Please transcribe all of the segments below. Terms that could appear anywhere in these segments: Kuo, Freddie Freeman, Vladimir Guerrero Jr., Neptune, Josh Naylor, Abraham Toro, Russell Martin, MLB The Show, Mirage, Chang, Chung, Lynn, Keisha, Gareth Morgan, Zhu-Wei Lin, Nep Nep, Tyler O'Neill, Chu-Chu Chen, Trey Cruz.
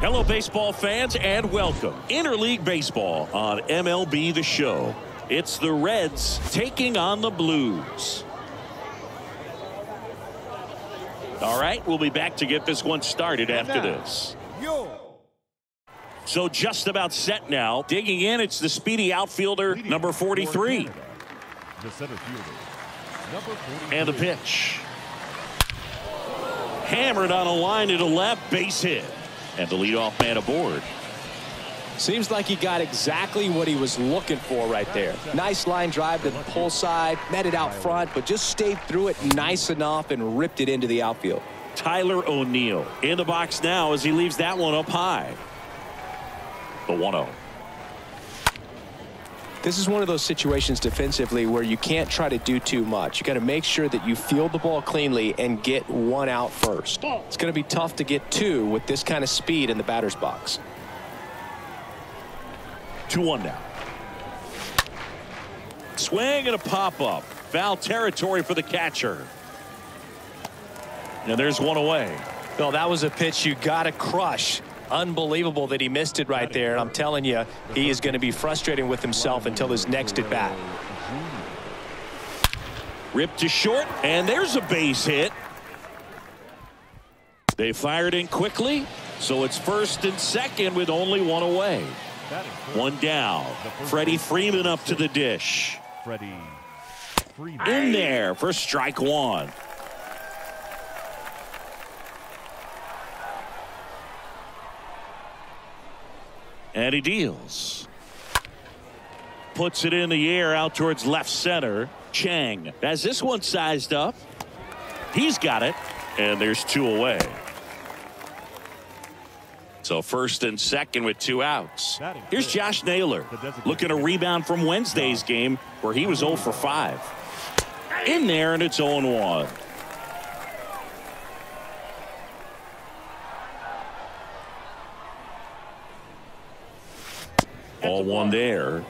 Hello, baseball fans, and welcome. Interleague baseball on MLB The Show. It's the Reds taking on the Blues. All right, we'll be back to get this one started after this. So just about set now. Digging in, it's the speedy outfielder, number 43. The center fielder, number 43. And the pitch. Hammered on a line to the left, base hit. And the leadoff man aboard. Seems like he got exactly what he was looking for right there. Nice line drive to the pull side, met it out front, but just stayed through it nice enough and ripped it into the outfield. Tyler O'Neill in the box now as he leaves that one up high. The 1-0. This is one of those situations defensively where you can't try to do too much. You got to make sure that you field the ball cleanly and get one out first. It's going to be tough to get two with this kind of speed in the batter's box. 2-1 now. Swing and a pop-up. Foul territory for the catcher. And there's one away. Well, that was a pitch you got to crush. Unbelievable that he missed it right there. And I'm telling you, he is going to be frustrating with himself until his next at bat. Ripped to short, and there's a base hit. They fired in quickly, so it's first and second with only one away. One down. Freddie Freeman up to the dish. Freddie Freeman in there for strike one. And he deals. Puts it in the air out towards left center. Chang has this one sized up. He's got it. And there's two away. So first and second with two outs. Here's Josh Naylor looking to rebound from Wednesday's game where he was 0 for 5. In there, and it's 0-1. Ball one there.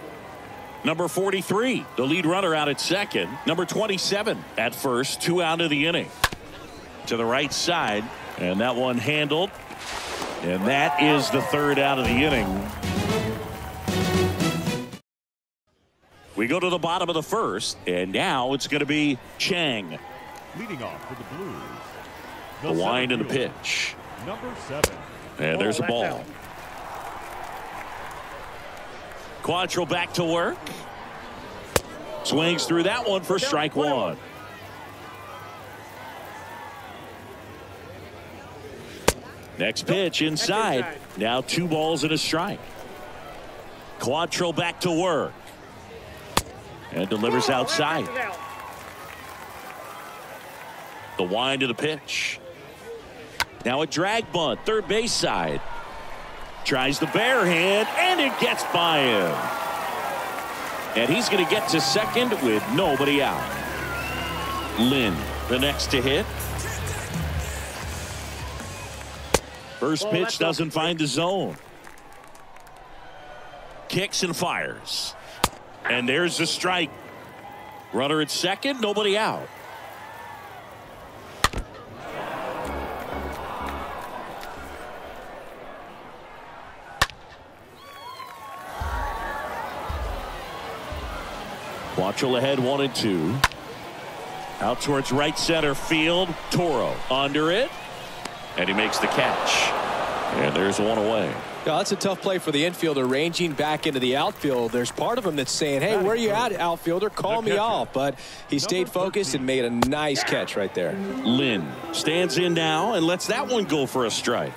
Number 43, the lead runner out at second. Number 27 at first, two out of the inning. To the right side, and that one handled. And that is the third out of the inning. We go to the bottom of the first, and now it's going to be Chang. Leading off for the Blues. The wind and the pitch. Number 7. And there's a ball. Quantrill back to work. Swings through that one for strike one. Next pitch inside. Now 2 balls and a strike. Quantrill back to work. And delivers outside. The wind to the pitch. Now a drag bunt. Third base side. Tries the bare hand. And it gets by him. And he's going to get to second with nobody out. Lynn, the next to hit. First pitch doesn't find the zone. Kicks and fires. And there's the strike. Runner at second, nobody out. Quantrill ahead, 1-2. Out towards right center field. Toro under it. And he makes the catch. And there's one away. Yeah, that's a tough play for the infielder, ranging back into the outfield. There's part of him that's saying, hey, where are you at, outfielder? Call me off. But he stayed focused and made a nice catch right there. Lynn stands in now and lets that one go for a strike.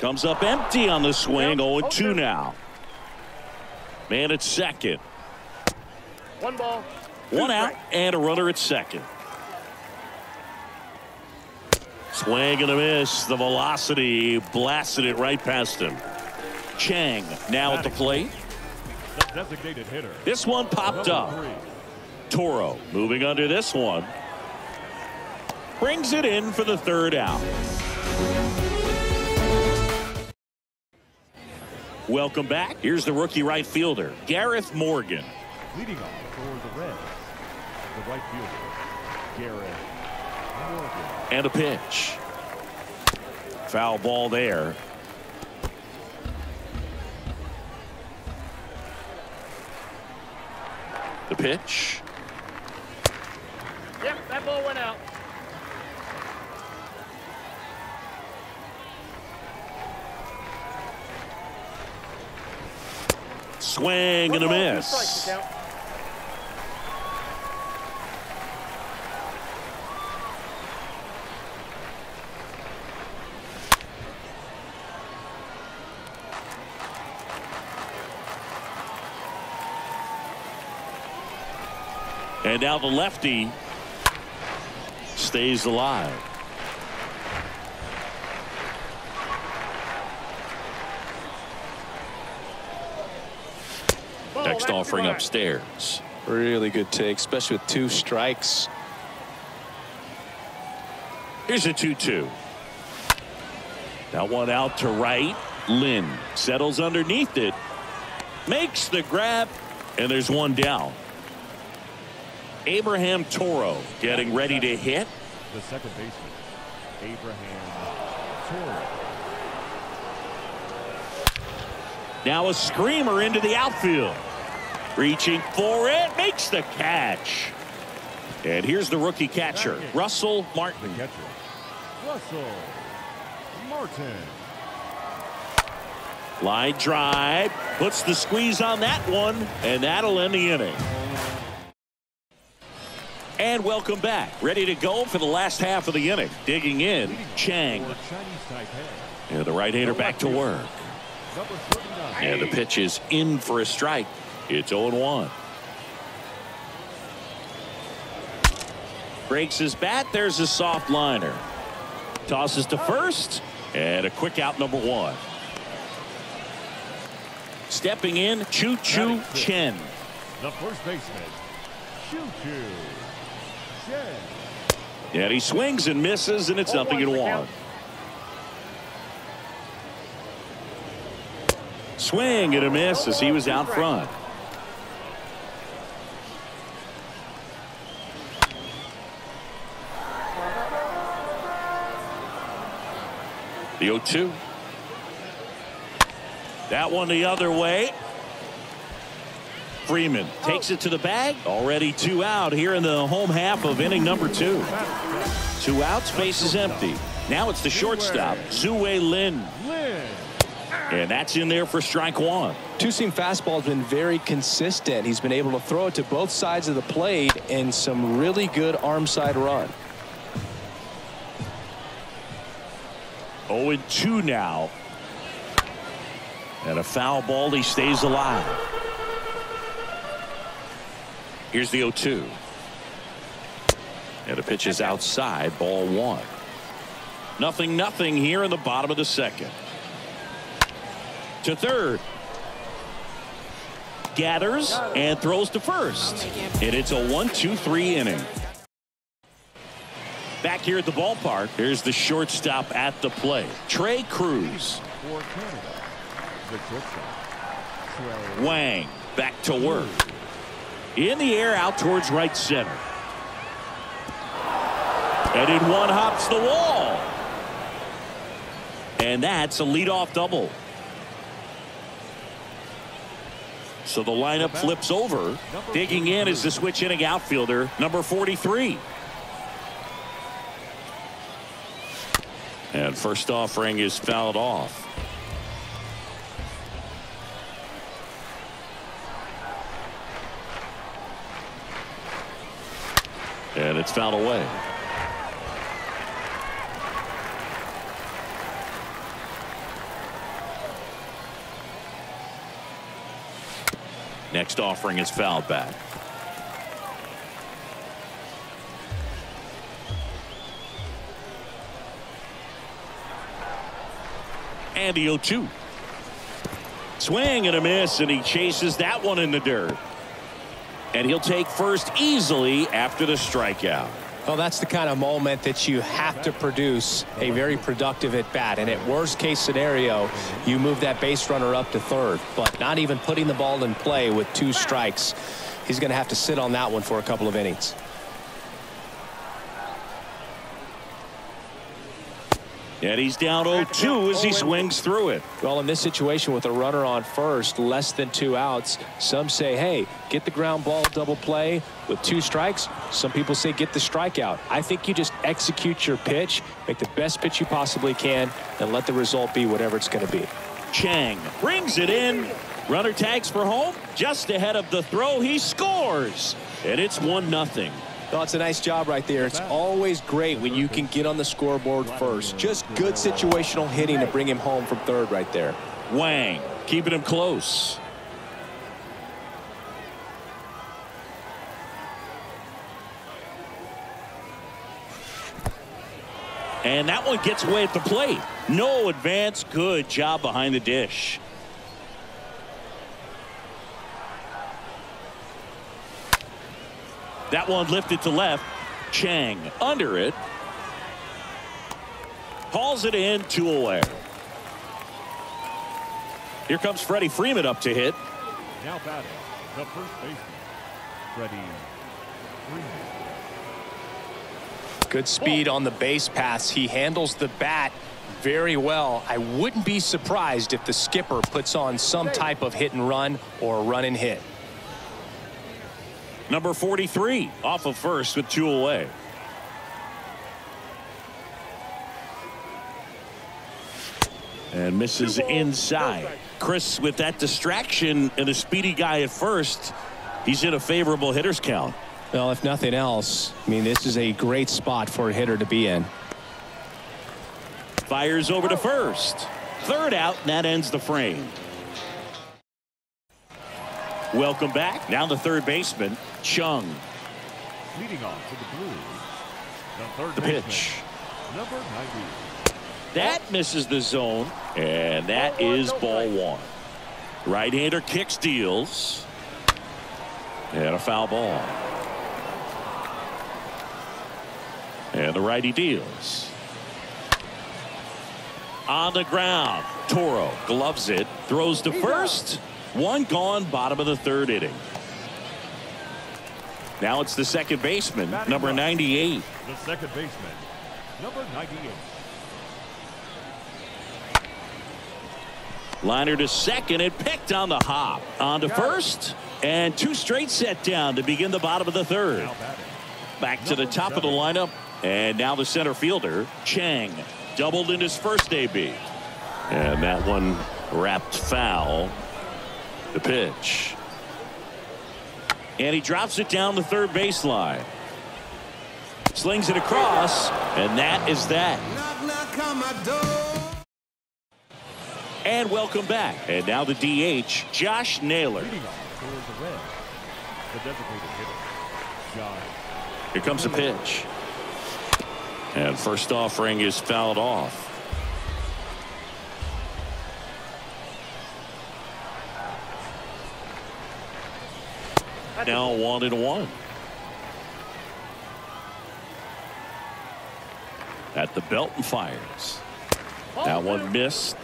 Comes up empty on the swing. 0-2 now. Man at second. 1 ball. 1 out and a runner at second. Swing and a miss. The velocity blasted it right past him. Chang now at the plate. Designated hitter. This one popped up. Toro moving under this one. Brings it in for the third out. Welcome back. Here's the rookie right fielder, Gareth Morgan. Leading off for the Reds, the right fielder, Gareth Morgan. And a pitch. Foul ball there. The pitch. Yep, that ball went out. Swing and a miss. And now the lefty stays alive. Next offering upstairs. Really good take, especially with two strikes. Here's a 2-2. Now one out to right. Lynn settles underneath it, makes the grab, and there's one down. Abraham Toro getting ready to hit. The second baseman, Abraham Toro. Now a screamer into the outfield. Reaching for it, makes the catch. And here's the rookie catcher, Russell Martin. Line drive, puts the squeeze on that one, and that'll end the inning. And welcome back. Ready to go for the last half of the inning. Digging in, Chang. And the right-hander back to work. And the pitch is in for a strike. It's 0-1. Breaks his bat. There's a soft liner. Tosses to first. And a quick out, number one. Stepping in, Chu-Chu Chen. The first baseman, Chu-Chu Chen. And he swings and misses, and it's 0-1. Swing and a miss as he was out front. The 0-2. That one the other way. Freeman takes it to the bag. Already two out here in the home half of inning number two. Two outs, base is empty. Now it's the shortstop, Zhu-Wei Lin. And that's in there for strike one. Two-seam fastball has been very consistent. He's been able to throw it to both sides of the plate and some really good arm side run. 0-2 now. And a foul ball. He stays alive. Here's the 0-2. And the pitch is outside. Ball one. 0-0 here in the bottom of the second. To third, gathers and throws to first, and it's a 1-2-3 inning. Back here at the ballpark, here's the shortstop at the plate, Trey Cruz. Wang back to work, in the air out towards right center, and in one hops the wall, and that's a leadoff double. So the lineup flips over. Digging in is the switch hitting outfielder, number 43. And first offering is fouled off. And it's fouled away. Next offering is fouled back. And the 0-2. Swing and a miss, and he chases that one in the dirt. And he'll take first easily after the strikeout. Well, that's the kind of moment that you have to produce a very productive at bat, and at worst case scenario you move that base runner up to third, but not even putting the ball in play with two strikes. He's going to have to sit on that one for a couple of innings. And he's down 0-2 as he swings through it. Well, in this situation with a runner on first, less than 2 outs, some say, hey, get the ground ball double play with 2 strikes. Some people say get the strikeout. I think you just execute your pitch, make the best pitch you possibly can, and let the result be whatever it's going to be. Chang brings it in. Runner tags for home. Just ahead of the throw, he scores. And it's 1-0. No, it's a nice job right there. It's always great when you can get on the scoreboard first. Just good situational hitting to bring him home from third right there. Wang keeping him close. And that one gets away at the plate. No advance. Good job behind the dish. That one lifted to left. Chang under it. Hauls it in, 2 away. Here comes Freddie Freeman up to hit. Now batting, the first baseman, Freddie Freeman. Good speed on the base paths. He handles the bat very well. I wouldn't be surprised if the skipper puts on some type of hit and run or run and hit. Number 43 off of first with 2 away. And misses inside. Chris, with that distraction and a speedy guy at first, he's in a favorable hitter's count. Well, if nothing else, I mean, this is a great spot for a hitter to be in. Fires over to first. 3rd out, and that ends the frame. Welcome back. Now the 3rd baseman, Chung. Leading off to the Blues, the third baseman, pitch. Number 90. That misses the zone, and that is ball 1. Right-hander kicks, deals, and a foul ball. And the righty deals. On the ground, Toro gloves it, throws to first. 1 gone, bottom of the 3rd inning. Now it's the 2nd baseman, number 98. The 2nd baseman, number 98. Liner to second and picked on the hop. On to first, and 2 straight set down to begin the bottom of the 3rd. Back to the top of the lineup, and now the center fielder, Chang, doubled in his first AB. And that one wrapped foul. The pitch. And he drops it down the 3rd baseline. Slings it across, and that is that. And welcome back. And now the DH, Josh Naylor. Here comes the pitch. And first offering is fouled off. Now 1-1. At the belt and fires. That one missed.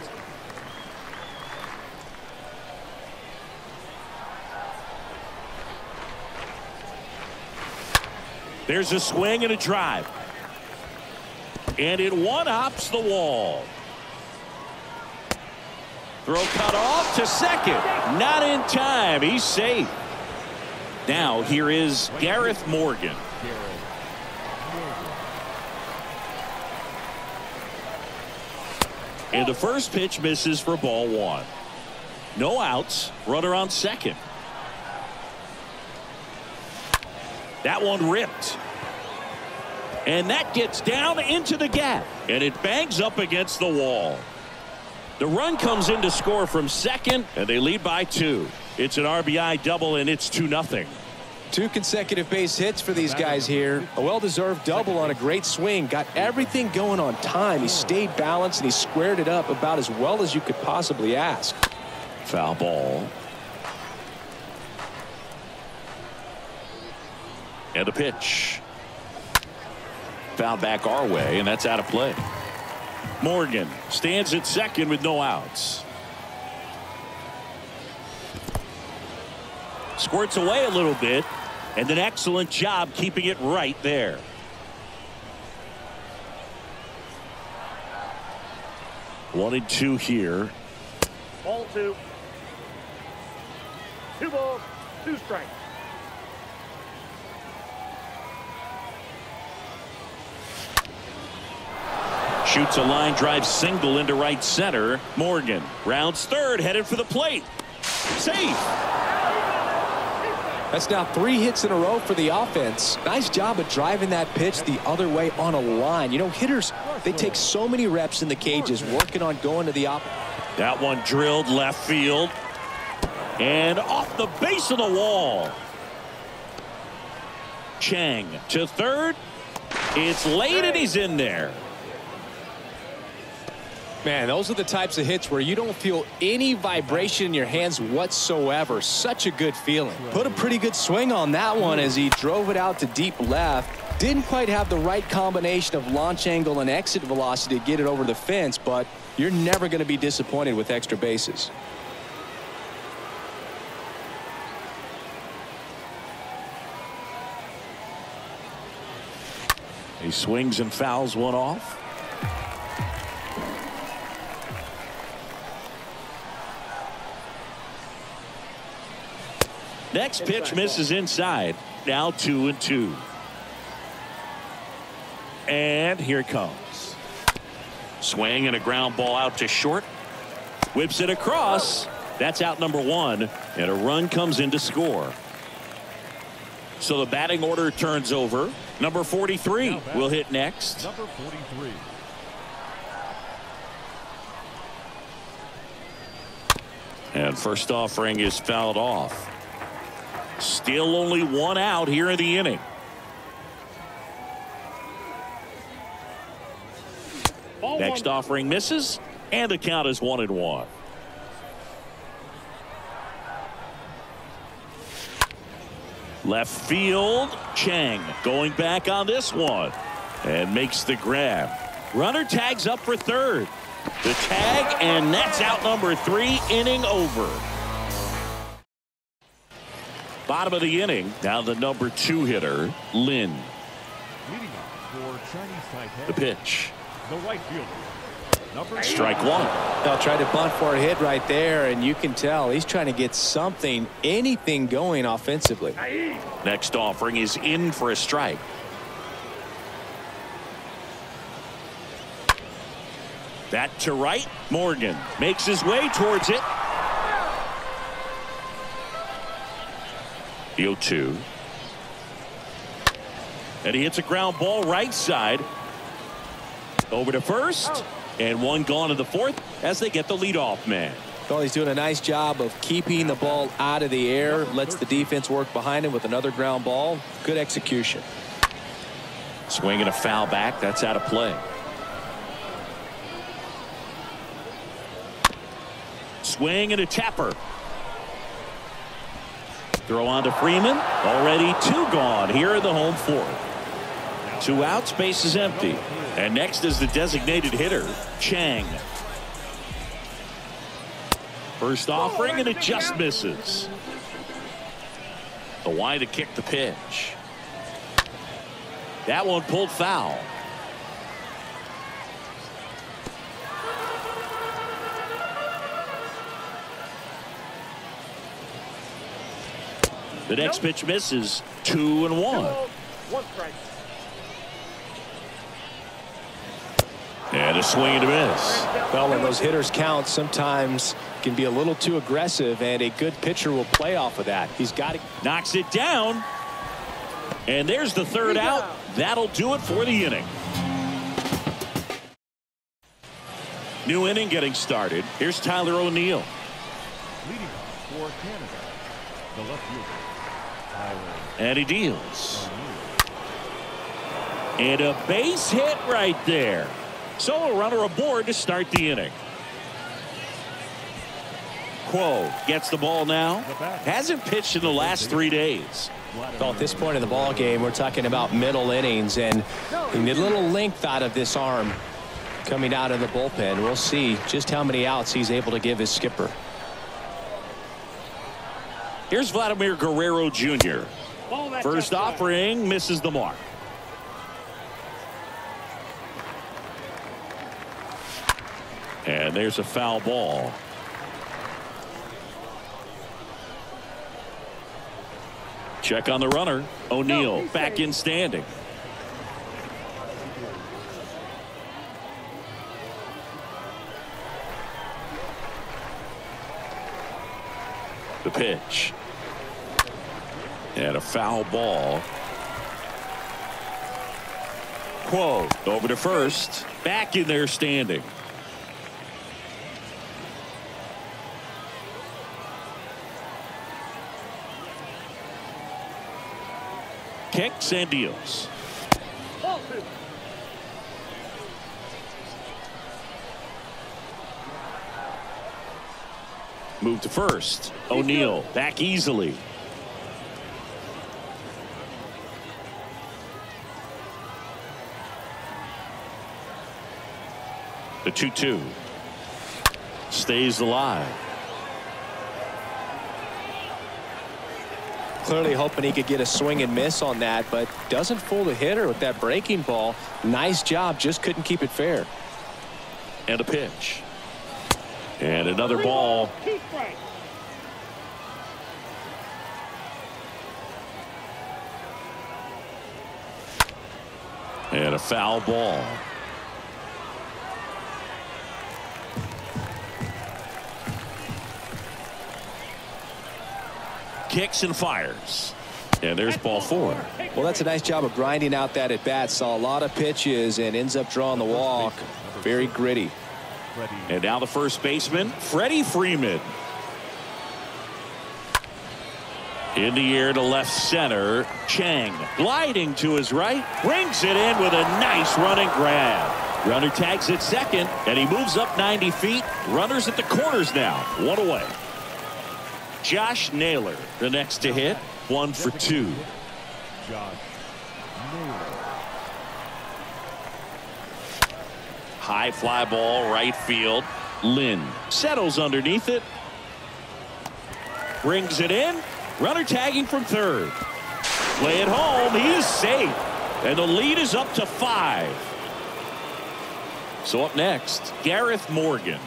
There's a swing and a drive. And it one-hops the wall. Throw cut off to second. Not in time. He's safe. Now here is Gareth Morgan. And the first pitch misses for ball 1. No outs, runner on second. That one ripped. And that gets down into the gap. And it bangs up against the wall. The run comes in to score from second, and they lead by 2. It's an RBI double, and it's 2-0. 2 consecutive base hits for these guys here. A well-deserved double on a great swing. Got everything going on time. He stayed balanced, and he squared it up about as well as you could possibly ask. Foul ball. And a pitch. Foul back our way, and that's out of play. Morgan stands at second with no outs. Squirts away a little bit, and an excellent job keeping it right there. 1-2 here. Ball two. 2 balls, 2 strikes. Shoots a line drive single into right center. Morgan rounds third, headed for the plate. Safe. That's now 3 hits in a row for the offense. Nice job of driving that pitch the other way on a line. You know, hitters, they take so many reps in the cages working on going to the opposite. That one drilled left field and off the base of the wall. Chang to third. It's late and he's in there. Man, those are the types of hits where you don't feel any vibration in your hands whatsoever. Such a good feeling. Put a pretty good swing on that one as he drove it out to deep left. Didn't quite have the right combination of launch angle and exit velocity to get it over the fence, but you're never going to be disappointed with extra bases. He swings and fouls one off. Next pitch misses inside. Now 2-2. And here it comes. Swing and a ground ball out to short. Whips it across. That's out number 1. And a run comes in to score. So the batting order turns over. Number 43 will hit next. Number 43. And first offering is fouled off. Still only 1 out here in the inning. Next offering misses, and the count is 1-1. Left field, Chang going back on this one and makes the grab. Runner tags up for third. The tag, and that's out number 3, inning over. Bottom of the inning. Now the number 2 hitter, Lynn. The pitch. The right fielder. Strike 1. They'll try to bunt for a hit right there, and you can tell he's trying to get something, anything going offensively. Next offering is in for a strike. That to right. Morgan makes his way towards it. 0-2. And he hits a ground ball right side. Over to first. And 1 gone to the 4th as they get the leadoff man. Well, he's doing a nice job of keeping the ball out of the air. Lets the defense work behind him with another ground ball. Good execution. Swing and a foul back. That's out of play. Swing and a tapper. Throw on to Freeman. Already 2 gone here in the home 4th. 2 outs, base is empty. And next is the designated hitter, Chang. First offering, and it just misses. The wide to kick the pitch. That one pulled foul. The next pitch misses. 2-1. 1 strike. And a swing and a miss. Well, when those hitters count, sometimes can be a little too aggressive, and a good pitcher will play off of that. He's got it. Knocks it down. And there's the 3rd out. That'll do it for the inning. New inning getting started. Here's Tyler O'Neill. Leading for Canada, the left fielder. And he deals. And a base hit right there. So a runner aboard to start the inning. Kuo gets the ball now. Hasn't pitched in the last 3 days. Well, at this point in the ball game, we're talking about middle innings, and he needed a little length out of this arm coming out of the bullpen. We'll see just how many outs he's able to give his skipper. Here's Vladimir Guerrero Jr. First offering misses the mark. And there's a foul ball. Check on the runner. O'Neill back in standing. The pitch. And a foul ball. Kuo over to first. Back in there standing. Kicks and deals. Move to first. O'Neill back easily. The 2-2 stays alive. Clearly hoping he could get a swing and miss on that, but doesn't fool the hitter with that breaking ball. Nice job, just couldn't keep it fair. And a pitch. And another ball. And a foul ball. Kicks and fires. And there's ball four. Well, that's a nice job of grinding out that at bat. Saw a lot of pitches and ends up drawing the walk. Very gritty. And now the first baseman, Freddie Freeman. In the air to left center. Chang gliding to his right. Brings it in with a nice running grab. Runner tags at second. And he moves up 90 feet. Runners at the corners now. One away. Josh Naylor, the next to hit, 1 for 2. Josh Naylor. High fly ball, right field. Lynn settles underneath it. Brings it in. Runner tagging from third. Play it home. He is safe. And the lead is up to 5. So up next, Gareth Morgan.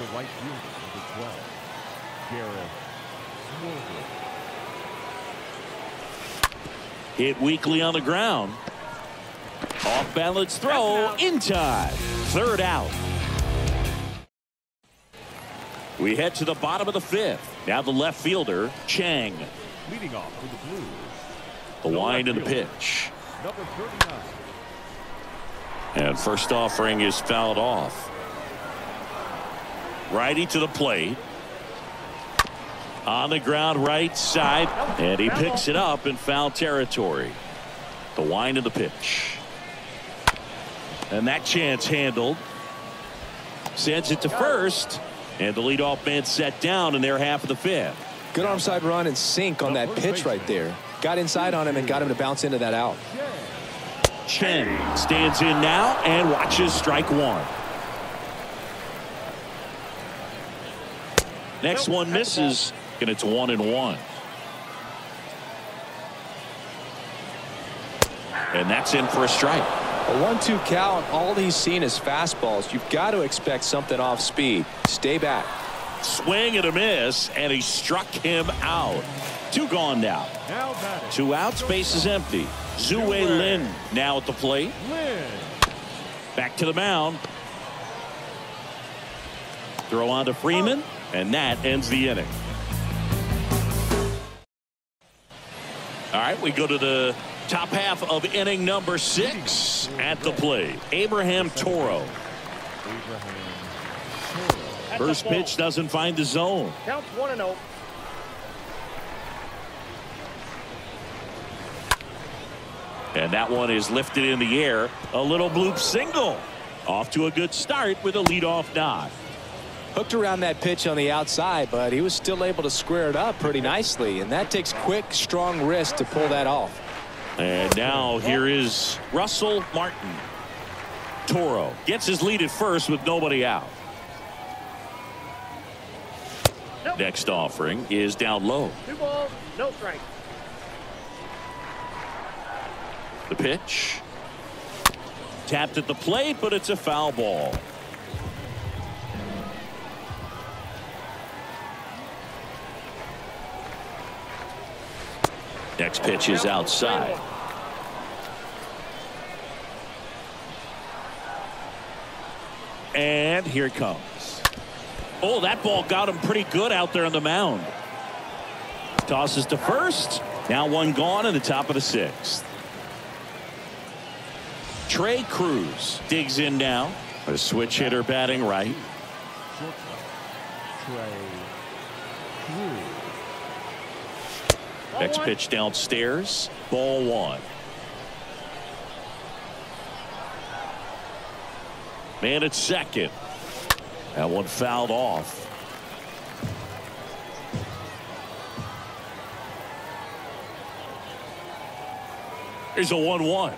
The right fielder, number 12, Gareth. Hit weakly on the ground. Off balance throw in time. Third out. We head to the bottom of the 5th. Now the left fielder, Chang. Leading off for the Blues. The wind and the pitch. Number 39. And first offering is fouled off. Righty to the plate. On the ground right side, and he picks it up in foul territory. The wind of the pitch. And that chance handled. Sends it to first, and the leadoff man set down in their half of the 5th. Good onside run and sink on that pitch right there. Got inside on him and got him to bounce into that out. Chen stands in now and watches strike one. Next one misses. And it's 1-1. And that's in for a strike. A 1-2 count. All he's seen is fastballs. You've got to expect something off speed. Stay back. Swing and a miss, and he struck him out. 2 gone now. 2 outs, base is empty. Zhu-Wei Lin now at the plate. Back to the mound. Throw on to Freeman, and that ends the inning. All right, we go to the top half of inning number 6 at the plate. Abraham Toro. First pitch doesn't find the zone. Counts 1-0. And that one is lifted in the air. A little bloop single. Off to a good start with a leadoff knock. Hooked around that pitch on the outside, but he was still able to square it up pretty nicely, and that takes quick, strong wrist to pull that off. And now here is Russell Martin. Toro gets his lead at first with nobody out. Next offering is down low. 2-0, no strike. The pitch. Tapped at the plate, but it's a foul ball. Next pitch is outside. And here it comes. Oh, that ball got him pretty good out there on the mound. Tosses to first. Now one gone in the top of the sixth. Trey Cruz digs in now. A switch hitter batting right. Next pitch downstairs. Ball one. Man at second. That one fouled off. Here's a 1-1.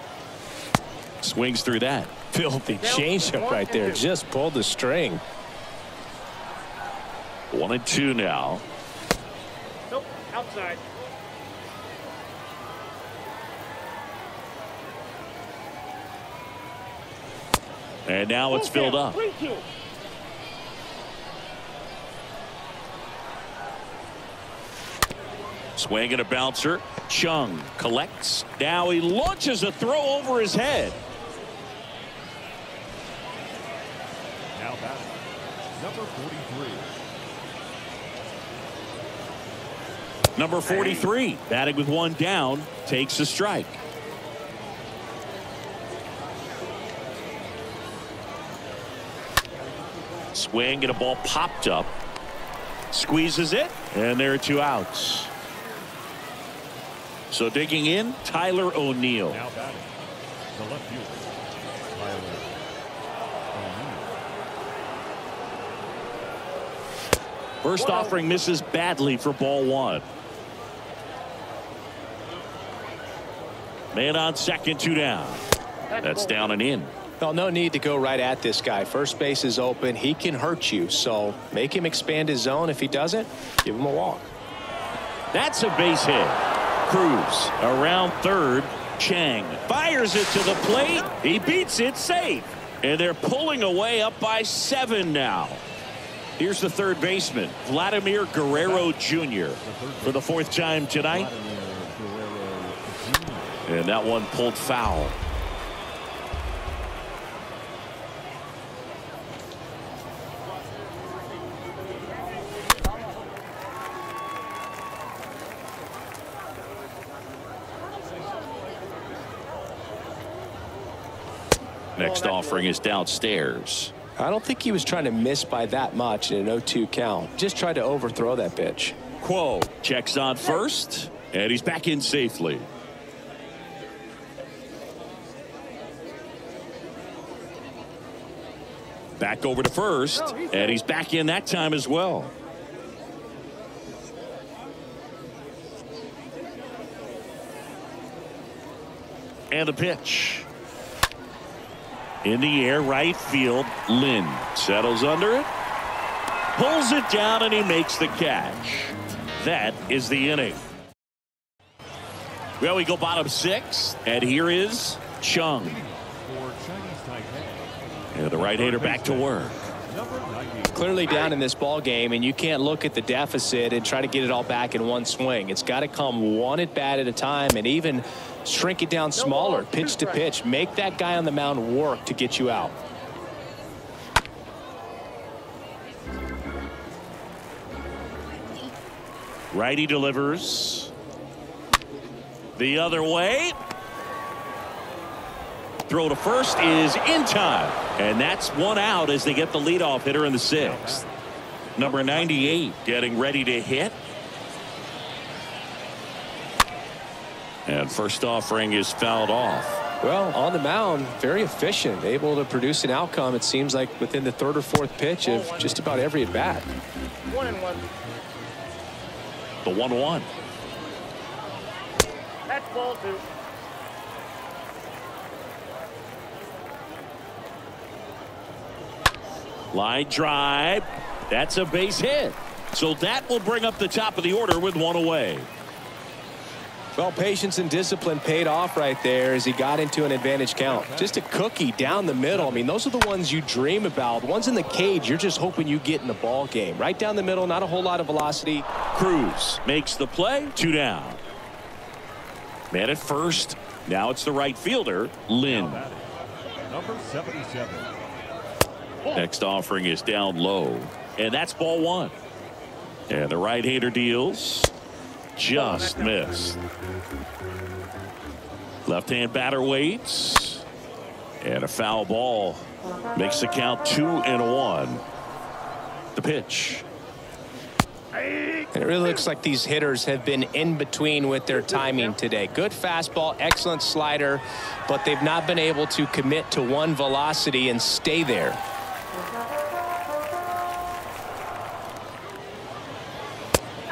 Swings through that. Filthy changeup right there. Just pulled the string. 1-2 now. Nope. Outside. And now it's filled up. 3-2. Swing and a bouncer. Chung collects. Now he launches a throw over his head. Now batting, number 43. Number 43, batting with one down, takes a strike. Swing and a ball popped up. Squeezes it, and there are two outs. So digging in, Tyler O'Neill. Now batting, the left fielder, Tyler O'Neill. First offering misses badly for ball one. Man on second, two down. That's down and in. Well, no need to go right at this guy. First base is open. He can hurt you. So make him expand his zone. If he doesn't, give him a walk. That's a base hit. Cruz around third. Chang fires it to the plate. He beats it safe, and they're pulling away, up by 7 now. Here's the third baseman, Vladimir Guerrero Jr., for the 4th time tonight, and that one pulled foul. Next offering is downstairs. I don't think he was trying to miss by that much in an 0-2 count. Just tried to overthrow that pitch. Kuo checks on first, and he's back in safely. Back over to first, and he's back in that time as well. And the pitch. In the air, right field. Lynn settles under it, pulls it down, and he makes the catch. That is the inning. Well, we go bottom 6, and here is Chung. And the right-hander back to work. Clearly down in this ball game, and you can't look at the deficit and try to get it all back in one swing. It's got to come one at bat at a time, and even shrink it down smaller, pitch to pitch. Make that guy on the mound work to get you out. Righty delivers. The other way. Throw to first is in time. And that's one out as they get the leadoff hitter in the 6th. Number 98 getting ready to hit. And first offering is fouled off. Well, on the mound, very efficient, able to produce an outcome, it seems like, within the 3rd or 4th pitch of just about every at bat. 1-1. The 1-1. That's ball 2. Line drive. That's a base hit. So that will bring up the top of the order with one away. Well, patience and discipline paid off right there as he got into an advantage count. Just a cookie down the middle. I mean, those are the ones you dream about. The ones in the cage, you're just hoping you get in the ball game. Right down the middle, not a whole lot of velocity. Cruz makes the play. Two down. Man at first. Now it's the right fielder, Lynn. Number 77. Next offering is down low, and that's ball one. And the right-hander deals. Just missed. Left-hand batter waits. And a foul ball makes the count 2-1. The pitch. It really looks like these hitters have been in between with their timing today. Good fastball, excellent slider, but they've not been able to commit to one velocity and stay there.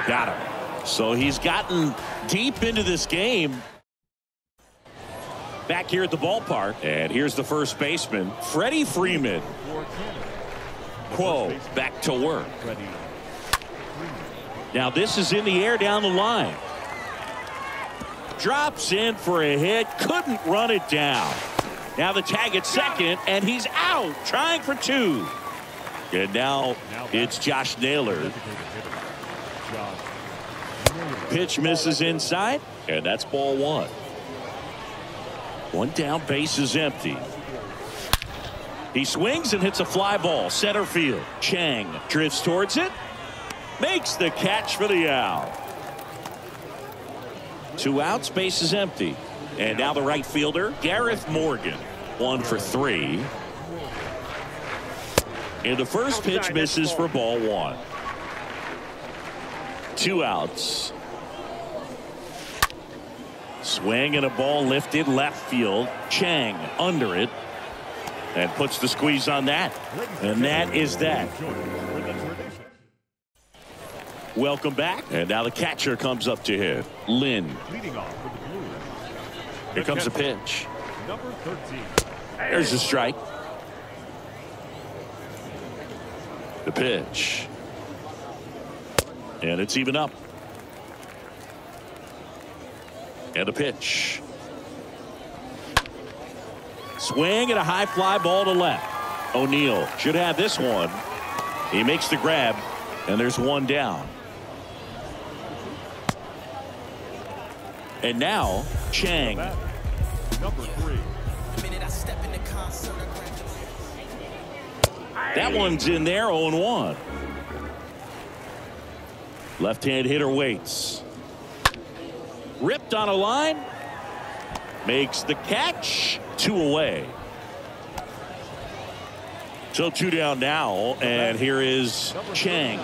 Got him. So he's gotten deep into this game. Back here at the ballpark, and here's the first baseman, Freddie Freeman. Kuo back to work. Now this is in the air down the line. Drops in for a hit. Couldn't run it down. Now the tag at second, and he's out, trying for two. And now it's Josh Naylor. Pitch misses inside, and that's ball one. One down, base is empty. He swings and hits a fly ball, center field. Chang drifts towards it. Makes the catch for the out. Two outs, base is empty. And now the right fielder, Gareth Morgan, 1 for 3. And the first pitch misses for ball one. Two outs. Swing and a ball lifted left field. Chang under it. And puts the squeeze on that. And that is that. Welcome back. And now the catcher comes up to hit. Lynn. Here comes the pitch. Number 13. There's a strike. The pitch. And it's even up. And a pitch. Swing and a high fly ball to left. O'Neill should have this one. He makes the grab. And there's one down. And now, Chang. Number 3. That one's in there, 0-1. Left-hand hitter waits. Ripped on a line. Makes the catch. 2 away. So 2 down now, and here is Chang.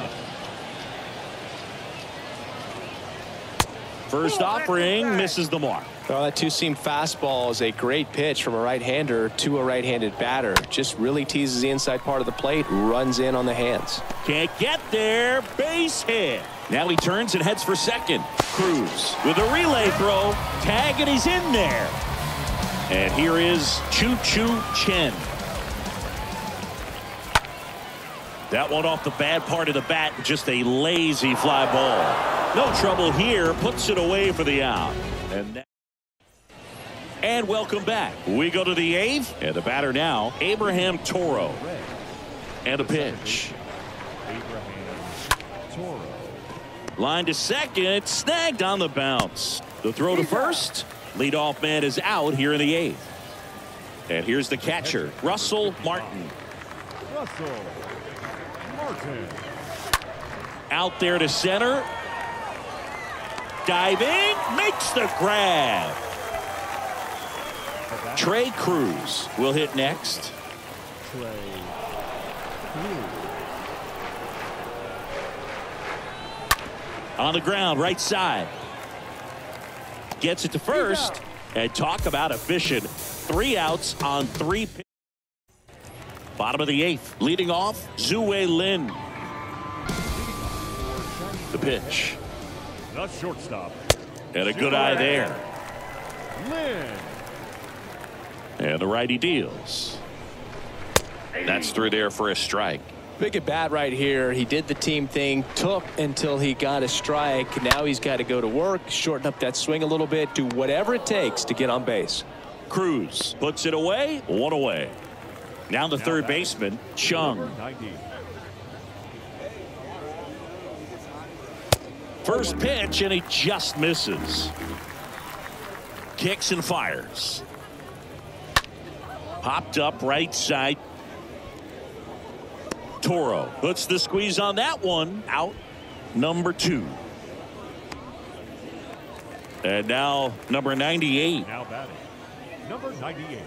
First offering misses the mark. Well, that two-seam fastball is a great pitch from a right-hander to a right-handed batter. Just really teases the inside part of the plate, runs in on the hands. Can't get there. Base hit. Now he turns and heads for second. Cruz with a relay throw. Tag, and he's in there. And here is Chu-Chu Chen. That one off the bad part of the bat, just a lazy fly ball. No trouble here, puts it away for the out. And welcome back. We go to the eighth, and the batter now, Abraham Toro. And a pitch. Line to second, snagged on the bounce. The throw to first, leadoff man is out here in the eighth. And here's the catcher, Russell Martin. Out there to center. Diving, makes the grab. Trey Cruz will hit next. On the ground, right side. Gets it to first. And talk about efficient. 3 outs on 3 pitches. Bottom of the eighth. Leading off, Zhu-Wei Lin. The pitch. The shortstop. And a good eye there. Lin. And the righty deals. That's through there for a strike. Big at bat right here. He did the team thing, took until he got a strike. Now he's got to go to work, shorten up that swing a little bit, do whatever it takes to get on base. Cruz puts it away, 1 away. Now the third baseman, Chung. First pitch, and he just misses. kicks and fires. Popped up right side. Toro puts the squeeze on that one. Out number two. And now number 98. Now batting. Number 98.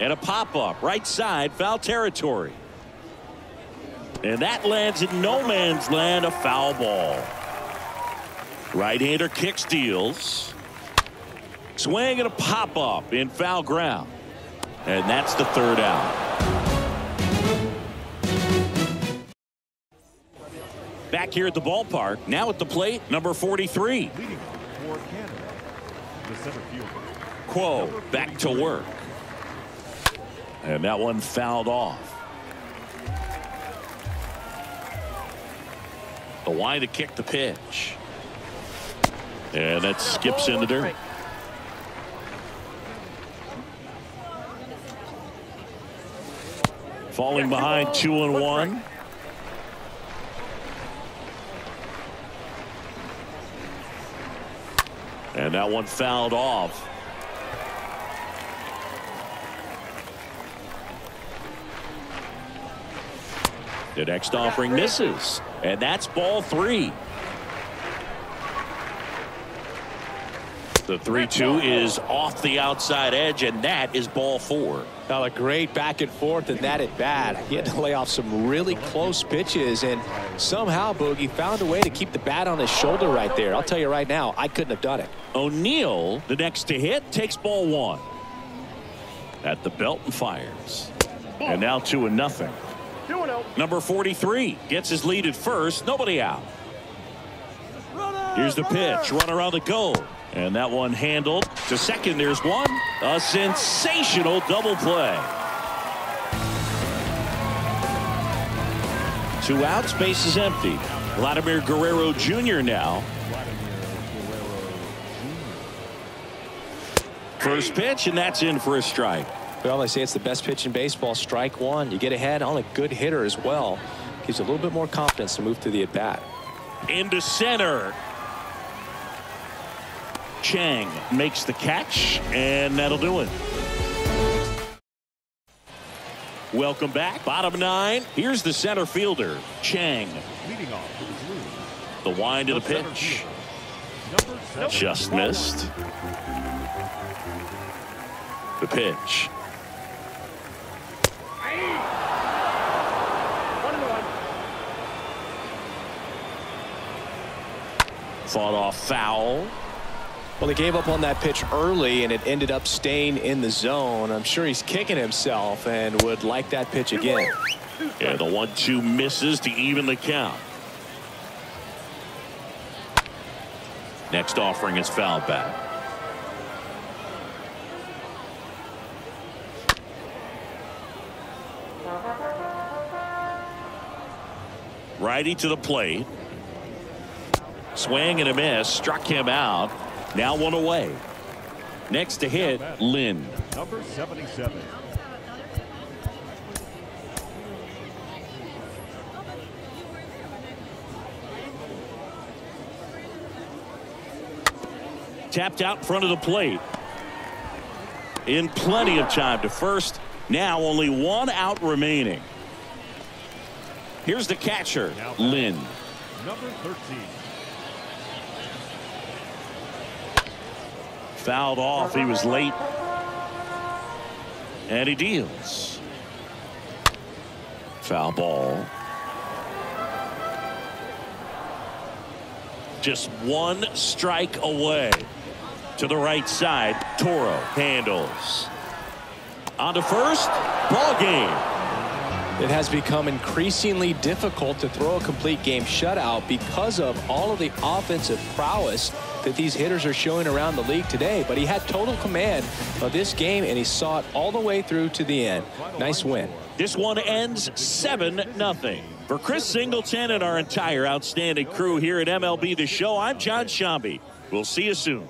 And a pop up right side, foul territory. And that lands in no man's land, a foul ball. Right-hander kicks, deals. Swing and a pop up in foul ground. And that's the third out. Back here at the ballpark, now at the plate, number 43. Leading for Canada, the center fielder, Kuo, back to work. And that one fouled off. The line to kick the pitch. And that skips in the dirt. Falling behind 2-1. And that one fouled off. The next offering misses. And that's ball three. The 3-2 is off the outside edge, and that is ball four. Now a great back and forth in that at bat. He had to lay off some really close pitches, and somehow Boogie found a way to keep the bat on his shoulder right there. I'll tell you right now, I couldn't have done it. O'Neill, the next to hit, takes ball one. At the belt and fires. And now 2-0. Number 43 gets his lead at first. Nobody out. Here's the pitch. Run around the goal. And that one handled to second. There's one. A sensational double play. Two outs, base is empty. Vladimir Guerrero Jr. now. First pitch, and that's in for a strike. Well, they say it's the best pitch in baseball. Strike one. You get ahead on a good hitter as well. Gives you a little bit more confidence to move through the at bat. Into center. Chang makes the catch, and that'll do it. Welcome back. Bottom nine. Here's the center fielder, Chang. Leading off. The wind of the pitch. Just missed. The pitch. Fought off foul. Well, he gave up on that pitch early, and it ended up staying in the zone. I'm sure he's kicking himself and would like that pitch again. Yeah, the 1-2 misses to even the count. Next offering is foul back. Righty to the plate. Swing and a miss, struck him out. Now one away. Next to hit, Lynn. Number 77. Tapped out in front of the plate. In plenty of time to first. Now only one out remaining. Here's the catcher, Lynn. Number 13. Fouled off. He was late. And he deals. Foul ball. Just one strike away. To the right side. Toro handles. On to first. Ball game. It has become increasingly difficult to throw a complete game shutout because of all of the offensive prowess that these hitters are showing around the league today. But he had total command of this game, and he saw it all the way through to the end. Nice win. This one ends 7-0. For Chris Singleton and our entire outstanding crew here at MLB The Show, I'm John Shambi. We'll see you soon.